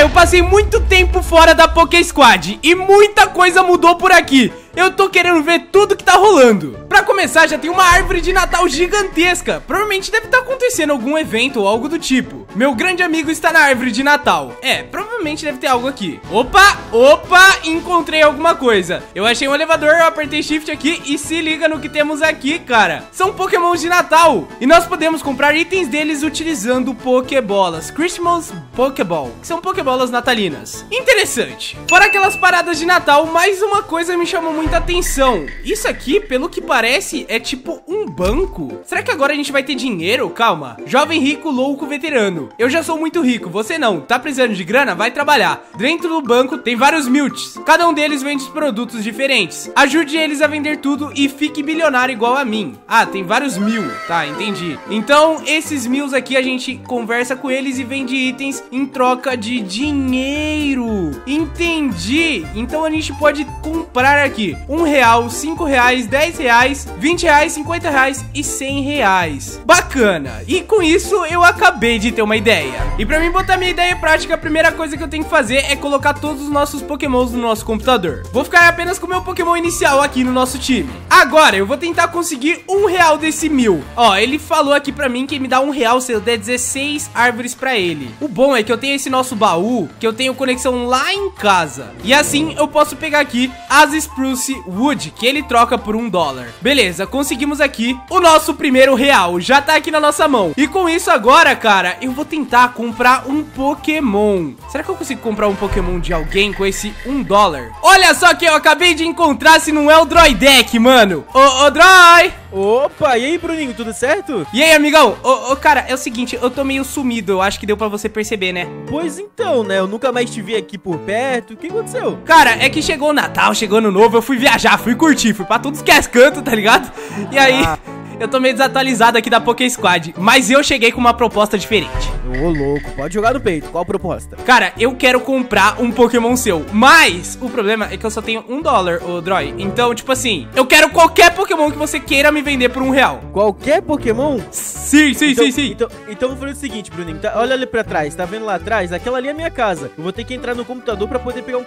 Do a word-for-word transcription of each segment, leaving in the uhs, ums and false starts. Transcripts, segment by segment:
Cara, eu passei muito tempo fora da Poké Squad e muita coisa mudou por aqui. Eu tô querendo ver tudo que tá rolando. Pra começar, já tem uma árvore de Natal gigantesca. Provavelmente deve estar acontecendo algum evento ou algo do tipo. Meu grande amigo está na árvore de Natal. É, provavelmente deve ter algo aqui. Opa, opa, encontrei alguma coisa. Eu achei um elevador, eu apertei shift aqui e se liga no que temos aqui, cara. São Pokémons de Natal. E nós podemos comprar itens deles utilizando Pokébolas. Christmas Pokéball, que são Pokébolas natalinas. Interessante. Fora aquelas paradas de Natal, mais uma coisa me chamou muito muita atenção. Isso aqui, pelo que parece, é tipo um banco. Será que agora a gente vai ter dinheiro? Calma. Jovem rico, louco, veterano. Eu já sou muito rico, você não. Tá precisando de grana? Vai trabalhar. Dentro do banco tem vários miltes. Cada um deles vende produtos diferentes. Ajude eles a vender tudo e fique bilionário igual a mim. Ah, tem vários mil. Tá, entendi. Então, esses mils aqui a gente conversa com eles e vende itens em troca de dinheiro. Entendi. Então a gente pode comprar aqui um real, cinco reais, dez reais, vinte reais, cinquenta reais e cem reais. Bacana. E com isso eu acabei de ter uma ideia. E pra mim botar minha ideia em prática, a primeira coisa que eu tenho que fazer é colocar todos os nossos pokémons no nosso computador. Vou ficar apenas com o meu pokémon inicial aqui no nosso time. Agora eu vou tentar conseguir um real desse mil. Ó, ele falou aqui pra mim que me dá um real se eu der dezesseis árvores pra ele. O bom é que eu tenho esse nosso baú, que eu tenho conexão lá em casa. E assim eu posso pegar aqui as sprues Wood, que ele troca por um dólar. Beleza, conseguimos aqui o nosso primeiro real, já tá aqui na nossa mão. E com isso agora, cara, eu vou tentar comprar um Pokémon. Será que eu consigo comprar um Pokémon de alguém com esse um dólar? Olha só que eu acabei de encontrar, se não é o Droidec, mano. Ô, ô, Droid! Opa, e aí, Bruninho, tudo certo? E aí, amigão? Ô, ô, cara, é o seguinte, eu tô meio sumido, eu acho que deu pra você perceber, né? Pois então, né, eu nunca mais te vi aqui por perto, o que aconteceu? Cara, é que chegou o Natal, chegou o Ano Novo, eu fui viajar, fui curtir, fui pra todos que as cantos, tá ligado? E aí... Ah. Eu tô meio desatualizado aqui da Poké Squad, mas eu cheguei com uma proposta diferente. Ô, louco, pode jogar no peito. Qual a proposta? Cara, eu quero comprar um Pokémon seu, mas o problema é que eu só tenho um dólar, ô Droid. Então, tipo assim, eu quero qualquer Pokémon que você queira me vender por um real. Qualquer Pokémon? Sim, sim, então, sim, sim. Então, então eu vou fazer o seguinte, Bruninho. Tá, olha ali pra trás, tá vendo lá atrás? Aquela ali é a minha casa. Eu vou ter que entrar no computador pra poder pegar um,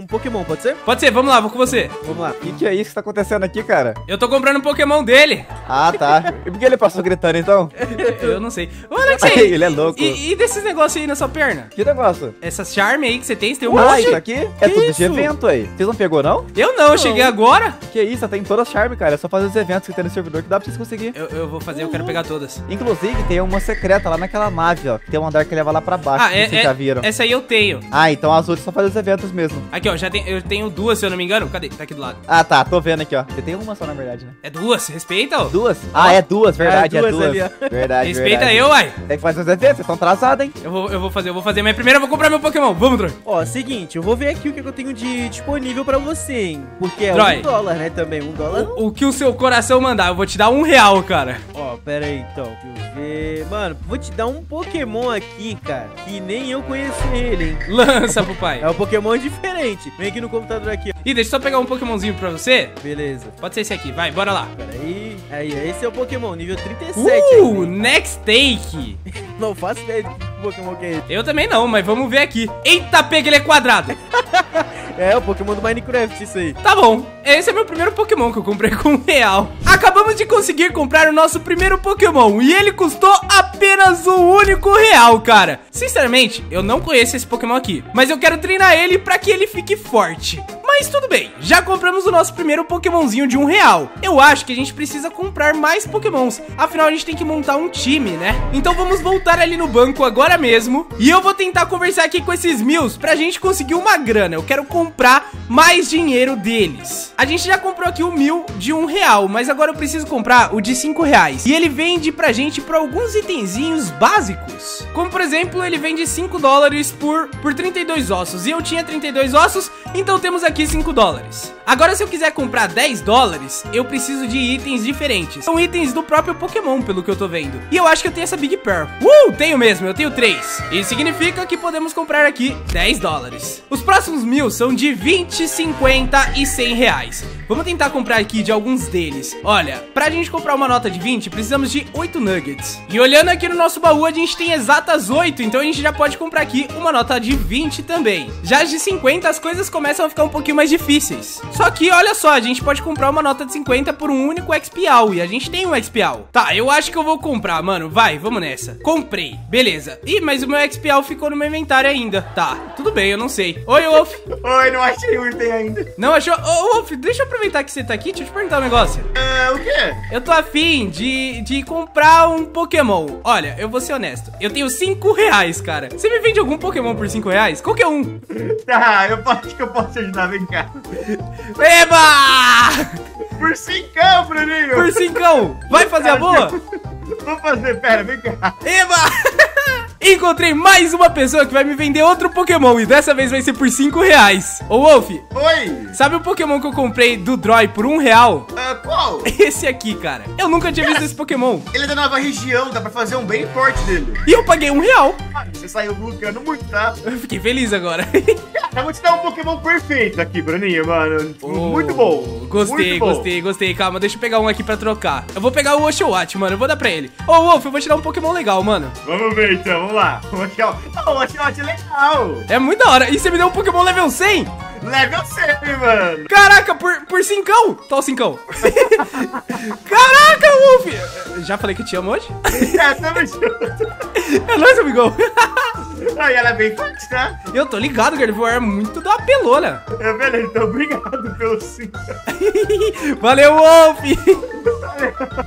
um Pokémon, pode ser? Pode ser, vamos lá, vou com você. Vamos lá. O que, que é isso que tá acontecendo aqui, cara? Eu tô comprando um Pokémon dele. Ah, tá. E por que ele passou gritando, então? Eu não sei. Ô, Alex, aí, ele é louco. E, e desses negócios aí na sua perna? Que negócio? Essas charme aí que você tem, você tem um... Ah, isso aqui é tudo de evento aí. Vocês não pegou, não? Eu não, não. Eu cheguei agora. Que isso, tem todas as charme, cara. É só fazer os eventos que tem no servidor que dá pra vocês conseguir. Eu, eu vou fazer, eu quero pegar todas. Inclusive, tem uma secreta lá naquela nave, ó. Que tem um andar que leva lá pra baixo, ah, que é, vocês é, já viram. Essa aí eu tenho. Ah, então as outras só fazem os eventos mesmo. Aqui, ó, já tem, eu tenho duas, se eu não me engano. Cadê? Tá aqui do lado. Ah, tá, tô vendo aqui, ó. Você tem uma só, na verdade, né? É duas, respeita, ó. Duas? Ah, é duas, verdade, é duas. É duas. Ali, ó. Verdade, respeita verdade. Eu, uai. Tem que fazer os eventos, vocês estão atrasados, hein? Eu vou, eu vou fazer, eu vou fazer. Mas primeiro eu vou comprar meu Pokémon. Vamos, Droid. Ó, seguinte, eu vou ver aqui o que eu tenho de disponível pra você, hein? Porque é Droid. Um dólar, né, também. Um dólar. O, o que o seu coração mandar, eu vou te dar um real, cara. Ó, pera aí, então. Deixa eu ver. Mano, vou te dar um Pokémon aqui, cara, que nem eu conheço ele, hein? Lança pro pai. É um Pokémon diferente. Vem aqui no computador aqui. Ih, deixa eu só pegar um Pokémonzinho pra você. Beleza. Pode ser esse aqui, vai, bora lá. Pera aí. Aí, esse é o Pokémon, nível trinta e sete. Uh, aí, next take. Não faço ideia de que Pokémon que é esse. Eu também não, mas vamos ver aqui. Eita, pega, ele é quadrado. É, o Pokémon do Minecraft, isso aí. Tá bom, esse é meu primeiro Pokémon que eu comprei com um real. Acabamos de conseguir comprar o nosso primeiro Pokémon e ele custou apenas um único real, cara. Sinceramente, eu não conheço esse Pokémon aqui, mas eu quero treinar ele pra que ele fique forte. Mas tudo bem, já compramos o nosso primeiro Pokémonzinho de um real. Eu acho que a gente precisa comprar mais Pokémons, afinal a gente tem que montar um time, né? Então vamos voltar ali no banco agora mesmo e eu vou tentar conversar aqui com esses mils pra gente conseguir uma grana. Eu quero comprar mais dinheiro deles. A gente já comprou aqui o mil de um real, mas agora eu preciso comprar o de cinco reais. E ele vende pra gente por alguns itenzinhos básicos, como por exemplo, ele vende cinco dólares por, por trinta e dois ossos. E eu tinha trinta e dois ossos, então temos aqui cinco dólares. Agora, se eu quiser comprar dez dólares, eu preciso de itens diferentes. São itens do próprio Pokémon, pelo que eu tô vendo. E eu acho que eu tenho essa Big Pearl. Uh, tenho mesmo, eu tenho três. Isso significa que podemos comprar aqui dez dólares. Os próximos mil são de vinte vinte, cinquenta e cem reais. Vamos tentar comprar aqui de alguns deles. Olha, pra gente comprar uma nota de vinte, precisamos de oito nuggets. E olhando aqui no nosso baú, a gente tem exatas oito, então a gente já pode comprar aqui uma nota de vinte também. Já as de cinquenta, as coisas começam a ficar um pouquinho mais difíceis. Só que, olha só, a gente pode comprar uma nota de cinquenta por um único Expial, e a gente tem um Expial. Tá, eu acho que eu vou comprar, mano, vai, vamos nessa. Comprei, beleza. Ih, mas o meu Expial ficou no meu inventário ainda. Tá, tudo bem, eu não sei. Oi, Wolf. Oi, não achei o item ainda. Não achou? Ô, Wolf, deixa eu aproveitar que você tá aqui, deixa eu te perguntar um negócio. É, o quê? Eu tô afim de, de comprar um Pokémon. Olha, eu vou ser honesto, eu tenho cinco reais, cara. Você me vende algum Pokémon por cinco reais? Qualquer um. Tá, eu acho que eu posso te ajudar, vem cá. Eba! Por cincão, Bruninho. Por cincão. Vai fazer a boa? Vou fazer, pera, vem cá. Eba! Encontrei mais uma pessoa que vai me vender outro Pokémon, e dessa vez vai ser por cinco reais. Ô, Wolf. Oi. Sabe o Pokémon que eu comprei do Droid por um real? Uh, qual? Esse aqui, cara. Eu nunca tinha visto esse Pokémon. Ele é da nova região, dá pra fazer um bem forte dele. E eu paguei um real. Ah, você saiu lucrando muito, tá? Eu fiquei feliz agora. Eu vou te dar um Pokémon perfeito aqui, Bruninho, mano. Oh, muito bom. Gostei, muito bom. gostei, gostei. Calma, deixa eu pegar um aqui pra trocar. Eu vou pegar o Oshowatt, mano. Eu vou dar pra ele. Ô, Wolf, eu vou te dar um Pokémon legal, mano. Vamos ver, então. Vamos lá. O Oshowatt é legal. É muito da hora. E você me deu um Pokémon level cem? Level cem, mano. Caraca, por, por cincão? Tá o cincão. Caraca, Wolf. Já falei que eu te amo hoje? É, tamo junto. É nóis, amigão. Ah, e ela é bem forte, tá? Eu tô ligado, Gardevoir é muito da pelona. É, beleza, então obrigado pelo sim. Valeu, Wolf!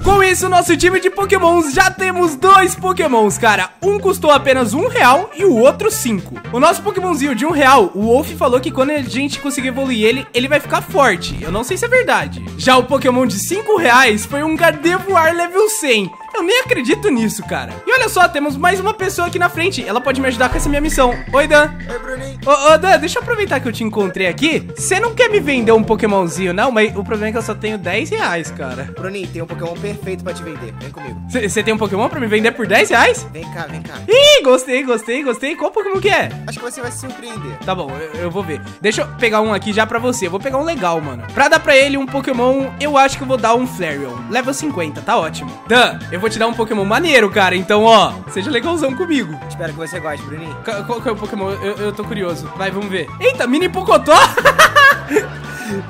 Com isso, o nosso time de Pokémons, já temos dois Pokémons, cara. Um custou apenas um real e o outro cinco. O nosso Pokémonzinho de um real, o Wolf falou que quando a gente conseguir evoluir ele, ele vai ficar forte. Eu não sei se é verdade. Já o Pokémon de cinco reais foi um Gardevoir level cem. Eu nem acredito nisso, cara. E olha só, temos mais uma pessoa aqui na frente. Ela pode me ajudar com essa minha missão. Oi, Dan. Oi, Bruninho. Ô, ô, Dan, deixa eu aproveitar que eu te encontrei aqui. Você não quer me vender um Pokémonzinho, não? Mas o problema é que eu só tenho dez reais, cara. Bruninho, tem um Pokémon perfeito pra te vender. Vem comigo. Você tem um Pokémon pra me vender por dez reais? Vem cá, vem cá. Ih, gostei, gostei, gostei. Qual Pokémon que é? Acho que você vai se surpreender. Tá bom, eu, eu vou ver. Deixa eu pegar um aqui já pra você. Eu vou pegar um legal, mano. Pra dar pra ele um Pokémon, eu acho que eu vou dar um Flareon. Level cinquenta, tá ótimo. Dan, eu vou te dar um Pokémon maneiro, cara. Então, ó, seja legalzão comigo. Espero que você goste, Bruninho. Qual que é o Pokémon? Eu, eu tô curioso. Vai, vamos ver. Eita, Mini Pocotó!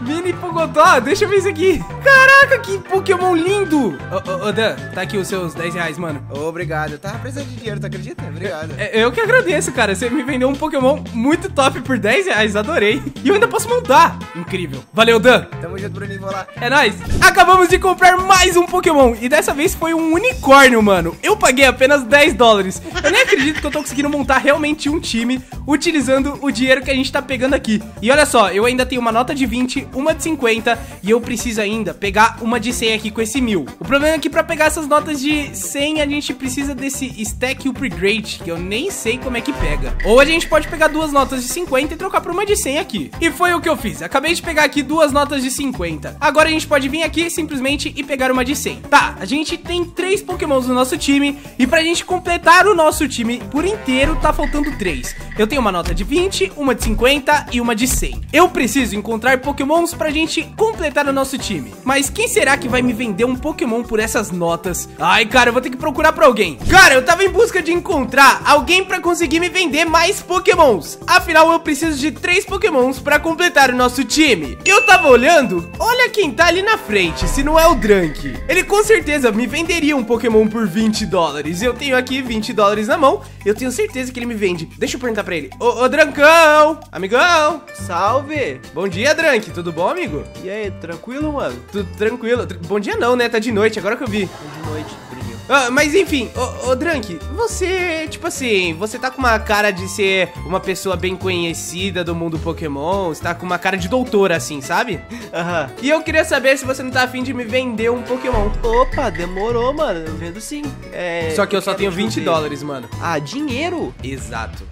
Mini Pocotó, deixa eu ver isso aqui. Caraca, que Pokémon lindo. Ô, ô, ô Dan, tá aqui os seus dez reais, mano. Obrigado, eu tava precisando de dinheiro, tu acredita? Obrigado. Eu, eu que agradeço, cara. Você me vendeu um Pokémon muito top por dez reais, adorei. E eu ainda posso montar. Incrível. Valeu, Dan. Tamo junto, Bruninho, vou lá. É nóis. Acabamos de comprar mais um Pokémon, e dessa vez foi um unicórnio, mano. Eu paguei apenas dez dólares. Eu nem acredito que eu tô conseguindo montar realmente um time utilizando o dinheiro que a gente tá pegando aqui. E olha só, eu ainda tenho uma nota de vinte, uma de cinquenta, e eu preciso ainda pegar uma de cem aqui com esse mil. O problema é que pra pegar essas notas de cem, a gente precisa desse stack upgrade, que eu nem sei como é que pega. Ou a gente pode pegar duas notas de cinquenta e trocar por uma de cem aqui. E foi o que eu fiz. Acabei de pegar aqui duas notas de cinquenta. Agora a gente pode vir aqui simplesmente e pegar uma de cem. Tá, a gente tem três Pokémons no nosso time, e pra gente completar o nosso time por inteiro, tá faltando três. Eu tenho uma nota de vinte, uma de cinquenta e uma de cem. Eu preciso encontrar Pokémon Pokémons pra gente completar o nosso time. Mas quem será que vai me vender um Pokémon por essas notas? Ai, cara, eu vou ter que procurar pra alguém. Cara, eu tava em busca de encontrar alguém pra conseguir me vender mais Pokémons. Afinal, eu preciso de três Pokémons pra completar o nosso time. Eu tava olhando, olha quem tá ali na frente, se não é o Drunk. Ele com certeza me venderia um Pokémon por vinte dólares. Eu tenho aqui vinte dólares na mão, eu tenho certeza que ele me vende. Deixa eu perguntar pra ele. Ô, ô Drunkão, amigão, salve. Bom dia, Drunk. Tudo bom, amigo? E aí, tranquilo, mano? Tudo tranquilo. Bom dia não, né? Tá de noite, agora que eu vi. Tá de noite. Ah, mas enfim, ô, ô Drunk, você, tipo assim, você tá com uma cara de ser uma pessoa bem conhecida do mundo Pokémon, você tá com uma cara de doutora, assim, sabe? Aham. Uhum. E eu queria saber se você não tá afim de me vender um Pokémon. Opa, demorou, mano, eu vendo sim. É, só que eu só tenho vinte dólares, mano. Ah, dinheiro? Exato.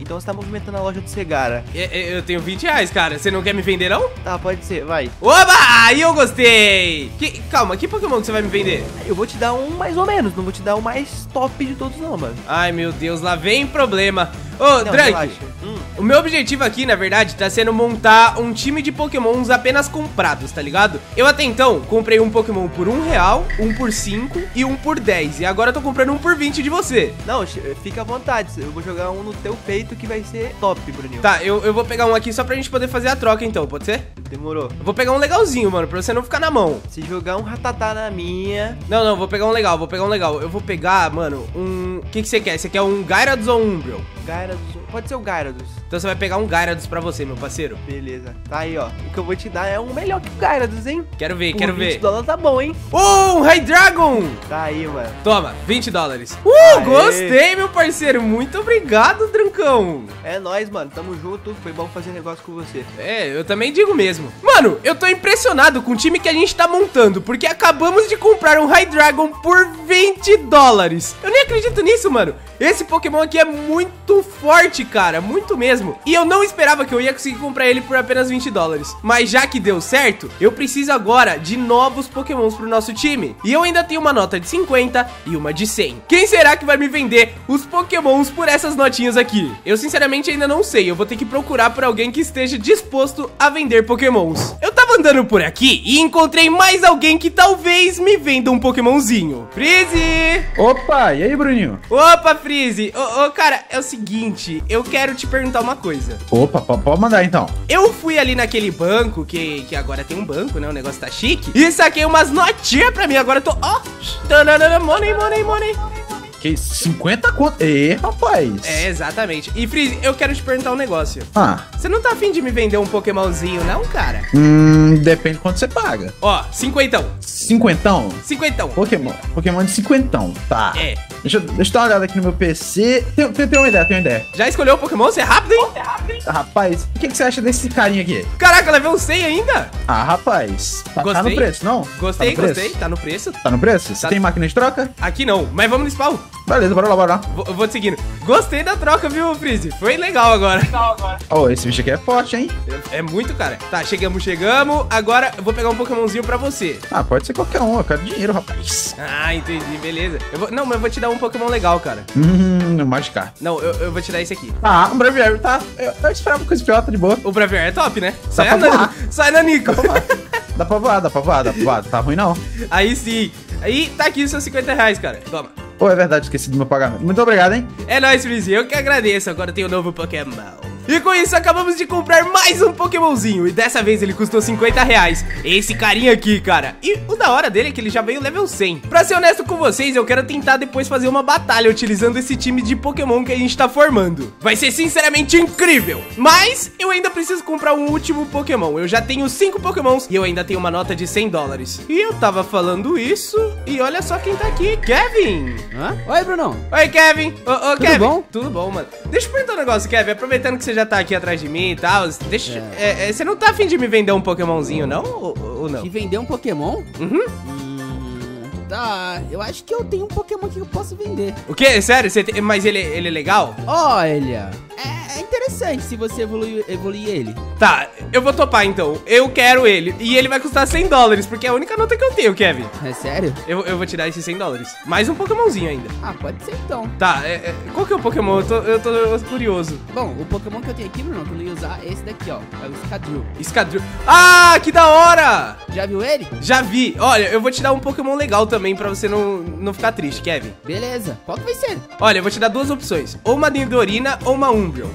Então você tá movimentando a loja do Segara. Eu tenho vinte reais, cara. Você não quer me vender, não? Tá, pode ser, vai. Oba! Aí eu gostei! Que, calma, que Pokémon que você vai me vender? Eu vou te dar um mais ou menos. Não vou te dar o mais top de todos, não, mano. Ai, meu Deus. Lá vem problema. Ô, Drake. Hum. O meu objetivo aqui, na verdade, tá sendo montar um time de pokémons apenas comprados, tá ligado? Eu até então comprei um pokémon por um real, um por cinco e um por dez. E agora eu tô comprando um por vinte de você. Não, fica à vontade. Eu vou jogar um no teu peito que vai ser top, Bruninho. Tá, eu, eu vou pegar um aqui só pra gente poder fazer a troca então, pode ser? Demorou. Eu vou pegar um legalzinho, mano, pra você não ficar na mão. Se jogar um ratatá na minha... Não, não, vou pegar um legal, vou pegar um legal. Eu vou pegar, mano, um... O que que você quer? Você quer um Gyarados ou um Umbro? Gyarados... Pode ser o Gyarados. Então você vai pegar um Gyarados pra você, meu parceiro. Beleza. Tá aí, ó. O que eu vou te dar é um melhor que o Gyarados, hein? Quero ver, Por quero ver. vinte dólares tá bom, hein? Oh, um Hydreigon! Tá aí, mano. Toma, vinte dólares. Uh, Aê. Gostei, meu parceiro. Muito obrigado, Druncão. É nóis, mano. Tamo junto. Foi bom fazer negócio com você. É, eu também digo mesmo. Mano, eu tô impressionado com o time que a gente tá montando, porque acabamos de comprar um Hydreigon por vinte dólares. Eu nem acredito nisso, mano. Esse Pokémon aqui é muito forte, cara, muito mesmo. E eu não esperava que eu ia conseguir comprar ele por apenas vinte dólares. Mas já que deu certo, eu preciso agora de novos pokémons pro nosso time. E eu ainda tenho uma nota de cinquenta e uma de cem. Quem será que vai me vender os pokémons por essas notinhas aqui? Eu sinceramente ainda não sei. Eu vou ter que procurar por alguém que esteja disposto a vender pokémons. Eu tava andando por aqui e encontrei mais alguém que talvez me venda um pokémonzinho. Frizi! Opa, e aí, Bruninho? Opa, Frizi! Ô, ô, cara, é o seguinte... Eu quero te perguntar uma coisa. Opa, pode mandar então. Eu fui ali naquele banco, que, que agora tem um banco, né? O negócio tá chique. E saquei umas notinhas pra mim. Agora eu tô, ó. Oh, money, money, money. Que cinquenta conto? Ê, rapaz. É, exatamente. E, Freeze, eu quero te perguntar um negócio. Ah. Você não tá afim de me vender um pokémonzinho, não, cara? Hum, depende de quanto você paga. Ó, cinquentão. Cinquentão? Cinquentão. Pokémon. Pokémon de cinquentão, tá. É. Deixa eu, deixa eu dar uma olhada aqui no meu P C. Tem, tem, tem uma ideia, tem uma ideia. Já escolheu o Pokémon? Você é rápido, hein? Você é rápido, hein? Rapaz, o que, que você acha desse carinha aqui? Caraca, level cem ainda? Ah, rapaz. Tá, gostei. Tá no preço, não? Gostei, tá preço. Gostei. Tá no preço. Tá no preço? Você tá... tem máquina de troca? Aqui não, mas vamos no spawn. Beleza, bora lá, bora lá. Vou, vou te seguindo. Gostei da troca, viu, Freeze? Foi legal agora. Legal agora. Oh, esse bicho aqui é forte, hein? É, é muito, cara. Tá, chegamos, chegamos. Agora eu vou pegar um pokémonzinho pra você. Ah, pode ser qualquer um. Eu quero dinheiro, rapaz. Ah, entendi. Beleza. Eu vou... Não, mas eu vou te dar um pokémon legal, cara. Hum, não machucar. Não, eu, eu vou te dar esse aqui. Ah, o Braviary, tá? Eu, eu esperava com esse pior, tá de boa. O Braviary é top, né? Sai, Ana... Sai na Nico. Dá pra voar, dá pra voar, dá pra voar. Tá ruim, não. Aí sim. Aí tá aqui os seus cinquenta reais, cara. Toma. Ou é verdade, esqueci do meu pagamento. Muito obrigado, hein? É nóis, Frizi. Eu que agradeço. Agora tem um novo Pokémon. E com isso, acabamos de comprar mais um Pokémonzinho. E dessa vez ele custou cinquenta reais. Esse carinha aqui, cara. E o da hora dele é que ele já veio level cem. Pra ser honesto com vocês, eu quero tentar depois fazer uma batalha utilizando esse time de Pokémon que a gente tá formando. Vai ser sinceramente incrível. Mas eu ainda preciso comprar um último Pokémon. Eu já tenho cinco Pokémons e eu ainda tenho uma nota de cem dólares. E eu tava falando isso. E olha só quem tá aqui, Kevin. Hã? Oi, Brunão. Oi, Kevin. Ô, ô, Tudo Kevin. bom? Tudo bom, mano. Deixa eu perguntar um negócio, Kevin. Aproveitando que você já tá aqui atrás de mim e tal, deixa... É. É, é, você não tá afim de me vender um pokémonzinho, não? Ou, ou não? De vender um pokémon? Uhum. Hum, tá, eu acho que eu tenho um pokémon que eu posso vender. O quê? Sério? Você tem... Mas ele, ele é legal? Olha... É... É interessante se você evoluir, evoluir ele. Tá, eu vou topar então. Eu quero ele. E ele vai custar cem dólares, porque é a única nota que eu tenho, Kevin. É sério? Eu, eu vou te dar esses cem dólares. Mais um pokémonzinho ainda. Ah, pode ser então. Tá, é, é, qual que é o pokémon? Eu tô, eu tô curioso. Bom, o pokémon que eu tenho aqui, Bruno, que eu ia usar é esse daqui, ó. É o Escadru. Escadru. Ah, que da hora! Já viu ele? Já vi. Olha, eu vou te dar um pokémon legal também, pra você não, não ficar triste, Kevin. Beleza. Qual que vai ser? Olha, eu vou te dar duas opções. Ou uma Nidorina ou uma Umbro.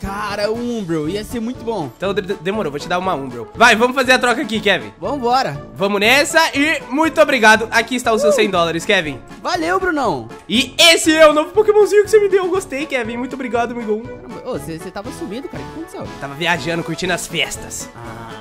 Cara, um Umbro, ia ser muito bom. Então demorou, vou te dar uma Umbro. Vai, vamos fazer a troca aqui, Kevin. Vambora. Vamos nessa e muito obrigado. Aqui está os uh. seus cem dólares, Kevin. Valeu, Brunão. E esse é o novo pokémonzinho que você me deu. Eu gostei, Kevin. Muito obrigado, amigão. Ô, oh, você tava sumido, cara. O que aconteceu? Tava viajando, curtindo as festas. Ah.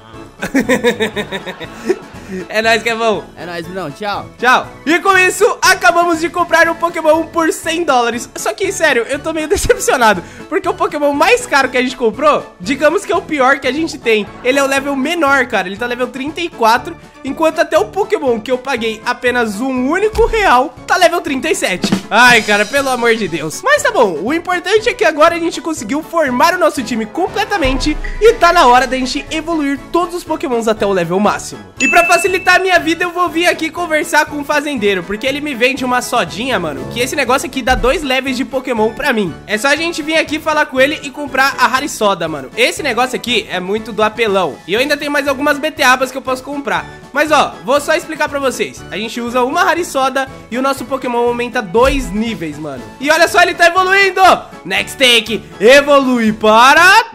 É nóis, Kevão. É nóis, Brunão, tchau. Tchau. E com isso, acabamos de comprar um Pokémon por cem dólares. Só que, sério, eu tô meio decepcionado, porque o Pokémon mais caro que a gente comprou, digamos que é o pior que a gente tem. Ele é o level menor, cara. Ele tá level trinta e quatro. enquanto até o Pokémon que eu paguei apenas um único real tá level trinta e sete. Ai, cara, pelo amor de Deus. Mas tá bom, o importante é que agora a gente conseguiu formar o nosso time completamente e tá na hora da gente evoluir todos os Pokémons até o level máximo. E pra facilitar a minha vida, eu vou vir aqui conversar com o fazendeiro, porque ele me vende uma sodinha, mano, que esse negócio aqui dá dois levels de Pokémon pra mim. É só a gente vir aqui falar com ele e comprar a Harisoda, mano. Esse negócio aqui é muito do apelão. E eu ainda tenho mais algumas beteabas que eu posso comprar. Mas ó, vou só explicar pra vocês. A gente usa uma Harisoda e o nosso Pokémon aumenta dois níveis, mano. E olha só, ele tá evoluindo. Next take, evolui para...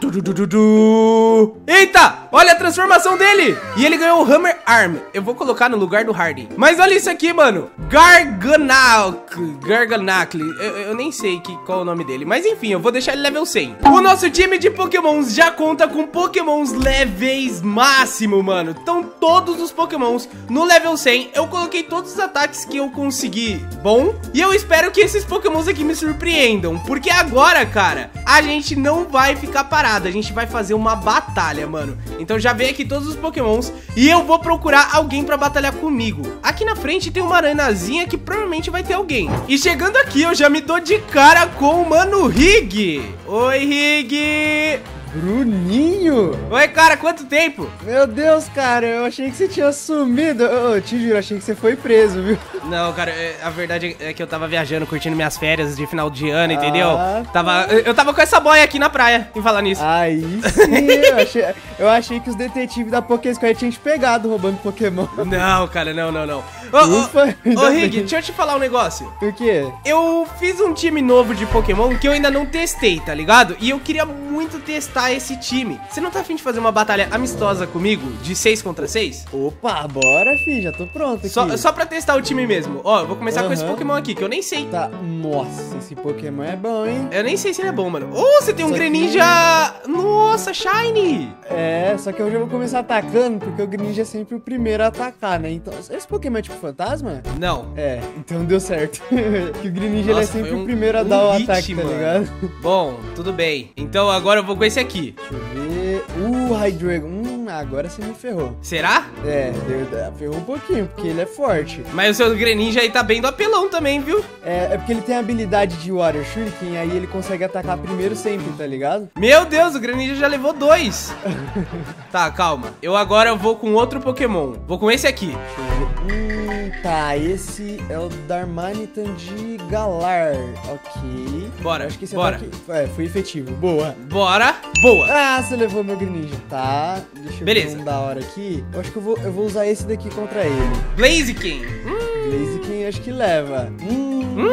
Eita, olha a transformação dele. E ele ganhou o Hammer Arm. Eu vou colocar no lugar do Hardy. Mas olha isso aqui, mano. Garganacle. Garganacle. Eu, eu nem sei que, qual é o nome dele. Mas enfim, eu vou deixar ele level cem. O nosso time de Pokémons já conta com Pokémons leveis máximo, mano. Então todos os Pokémons no level cem. Eu coloquei todos os ataques que eu consegui bom. E eu espero que esses Pokémons aqui me surpreendam. Porque agora, cara, a gente não vai ficar parado. A gente vai fazer uma batalha, mano. Então já veio aqui todos os Pokémons e eu vou procurar alguém pra batalhar comigo. Aqui na frente tem uma aranhazinha que provavelmente vai ter alguém. E chegando aqui eu já me dou de cara com o mano Rig. Oi, Rig! Bruninho? Oi, cara, quanto tempo? Meu Deus, cara, eu achei que você tinha sumido. Eu, eu te juro, achei que você foi preso, viu? Não, cara, a verdade é que eu tava viajando, curtindo minhas férias de final de ano, ah, entendeu? Tava, eu tava com essa boia aqui na praia, em falar nisso. Aí sim, eu, achei, eu achei que os detetives da Poké Squad tinham te pegado roubando Pokémon. Não, cara, não, não, não. Ô, Ufa, ô, ô Rig, deixa eu te falar um negócio. O quê? Eu fiz um time novo de Pokémon que eu ainda não testei, tá ligado? E eu queria muito testar esse time. Você não tá afim de fazer uma batalha amistosa comigo, de seis contra seis? Opa, bora, fi, já tô pronto aqui. Só, só pra testar o time mesmo. Ó, eu vou começar uhum. com esse Pokémon aqui, que eu nem sei. Tá, nossa, esse Pokémon é bom, hein? Eu nem sei se ele é bom, mano. Oh, você tem um só Greninja... Que... Nossa, Shiny! É, só que hoje eu vou começar atacando, porque o Greninja é sempre o primeiro a atacar, né? Então, esse Pokémon é tipo fantasma? Não. É, então deu certo. Que o Greninja nossa, é sempre um, o primeiro a um dar o hit, ataque, mano. Tá ligado? Bom, tudo bem. Então, agora eu vou com esse aqui. Aqui. Deixa eu ver. Uh, Hydreigon. Hum, agora você me ferrou. Será? É, deu, deu, ferrou um pouquinho, porque ele é forte. Mas o seu Greninja aí tá bem do apelão também, viu? É, é porque ele tem a habilidade de Water Shuriken, aí ele consegue atacar primeiro sempre, tá ligado? Meu Deus, o Greninja já levou dois. Tá, calma. Eu agora vou com outro Pokémon. Vou com esse aqui. Deixa eu ver. Hum. Tá, esse é o Darmanitan de Galar. Ok. Bora, acho que esse bora. Ataque... É, foi efetivo. Boa. Bora. Boa. Ah, você levou meu Greninja. Tá. Deixa eu Beleza. ver um da hora aqui. Eu acho que eu vou, eu vou usar esse daqui contra ele. Blaziken. Hum. Blaziken acho que leva. Hum. Hum.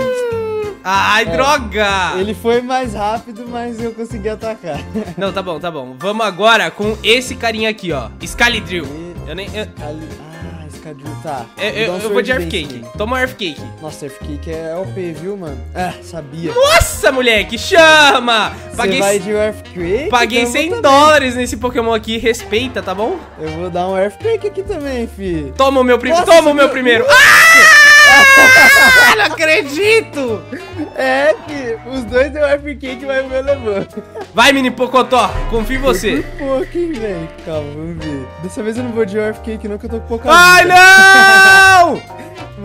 Ai, é, droga! Ele foi mais rápido, mas eu consegui atacar. Não, tá bom, tá bom. Vamos agora com esse carinha aqui, ó. Escalidril. E... Eu nem... Eu... Escalidril. Tá, eu, eu, um eu vou de Earth Cake. Toma Earth Cake. Nossa, Earth Cake é O P, viu, mano? Ah, sabia. Nossa, moleque, chama! Paguei, vai de Earth Cake? Paguei então cem dólares nesse Pokémon aqui, respeita, tá bom? Eu vou dar um Earth Cake aqui também, fi. Toma o meu primeiro, toma o meu primeiro. Ah, não acredito! É, que os dois deu Earth Cake, mas o meu levou. Vai, Mini Pocotó, confio em você. Por pouco, hein, velho? Calma, vamos ver. Dessa vez eu não vou de Earth Cake, não, que eu tô com pouca. Ai, vida. Não!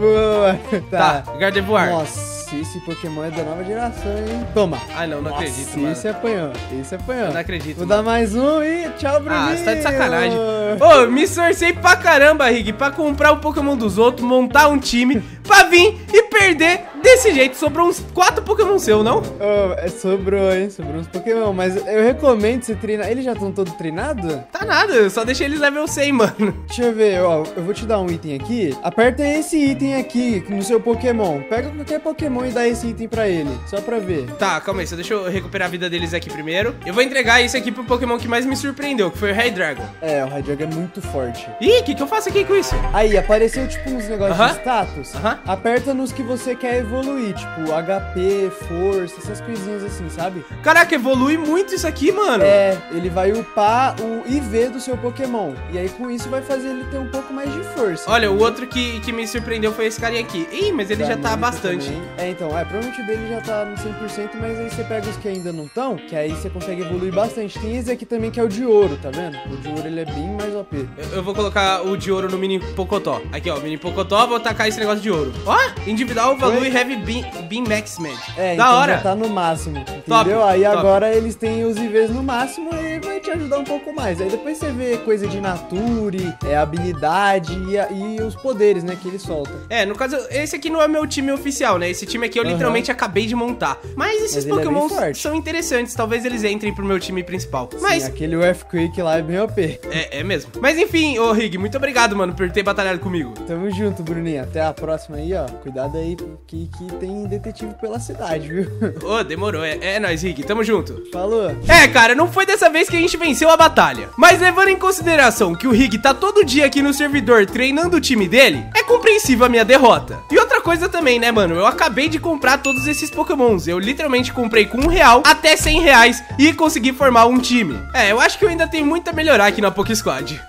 Boa. Tá, tá. Gardevoir. Nossa, esse Pokémon é da nova geração, hein? Toma. Ai, não, não Nossa, acredito, mano. Esse apanhou, esse apanhou. Eu não acredito. Vou mano. dar mais um e tchau, Bruninho. Ah, você tá de sacanagem. Ô, oh, me sorcei pra caramba, Rig, pra comprar o Pokémon dos outros, montar um time, pra vir e perder desse jeito. Sobrou uns quatro Pokémon seu, não? Oh, é, sobrou, hein? Sobrou uns Pokémon, mas eu recomendo você treinar. Eles já estão todos treinados? Tá nada, eu só deixei eles level cem, mano. Deixa eu ver, ó, eu vou te dar um item aqui. Aperta esse item aqui no seu Pokémon. Pega qualquer Pokémon e dá esse item pra ele, só pra ver. Tá, calma aí, só deixa eu recuperar a vida deles aqui primeiro. Eu vou entregar isso aqui pro Pokémon que mais me surpreendeu, que foi o Hydreigon. É, o Hydreigon é muito forte. Ih, o que que eu faço aqui com isso? Aí, apareceu tipo uns negócios uh-huh. de status. Uh-huh. Aperta nos que você quer evoluir. evoluir, tipo, H P, força, essas coisinhas assim, sabe? Caraca, evolui muito isso aqui, mano! É, ele vai upar o I V do seu Pokémon, e aí com isso vai fazer ele ter um pouco mais de força. Olha, entendeu? O outro que, que me surpreendeu foi esse carinha aqui. Ih, mas ele Darmanitan já tá bastante. Também. É, então, é, provavelmente o dele já tá no cem por cento, mas aí você pega os que ainda não estão, que aí você consegue evoluir bastante. Tem esse aqui também que é o de ouro, tá vendo? O de ouro, ele é bem mais O P. Eu, eu vou colocar o de ouro no Mini Pocotó. Aqui, ó, Mini Pocotó, vou tacar esse negócio de ouro. Ó, individual, value, heavy, beam, beam max, man. É, da então hora. Já tá no máximo, entendeu? Top, aí top. Agora eles têm os I Vs no máximo e vai te ajudar um pouco mais. Aí depois você vê coisa de nature, é, habilidade e, a, e os poderes, né, que ele solta. É, no caso, esse aqui não é meu time oficial, né? Esse time aqui eu uhum. literalmente acabei de montar. Mas esses Mas Pokémon é são interessantes, talvez eles entrem pro meu time principal. Sim, mas aquele Earth Cake lá é bem O P. É, é mesmo. Mas enfim, ô Rig, muito obrigado, mano, por ter batalhado comigo. Tamo junto, Bruninho. Até a próxima aí, ó. Cuidado aí que, que tem detetive pela cidade, viu? Ô, oh, demorou. É, é nóis, Rig. Tamo junto. Falou. É, cara, não foi dessa vez que a gente venceu a batalha. Mas levando em consideração que o Rig tá todo dia aqui no servidor treinando o time dele, é compreensível a minha derrota. E outra coisa também, né, mano? Eu acabei de comprar todos esses Pokémons. Eu literalmente comprei com um real até cem reais e consegui formar um time. É, eu acho que eu ainda tenho muito a melhorar aqui na Poké Squad.